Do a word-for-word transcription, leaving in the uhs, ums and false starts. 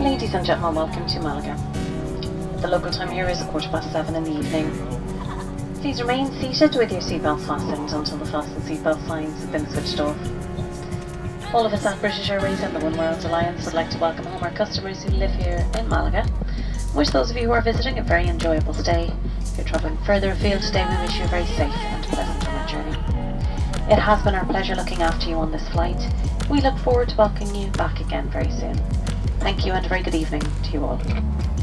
Ladies and gentlemen, welcome to Malaga. The local time here is a quarter past seven in the evening. Please remain seated with your seatbelt fastened until the fasten seatbelt signs have been switched off. All of us at British Airways and the One World Alliance would like to welcome home our customers who live here in Malaga. Wish those of you who are visiting a very enjoyable stay. If you're travelling further afield today, we wish you a very safe and pleasant summer journey. It has been our pleasure looking after you on this flight. We look forward to welcoming you back again very soon. Thank you and a very good evening to you all.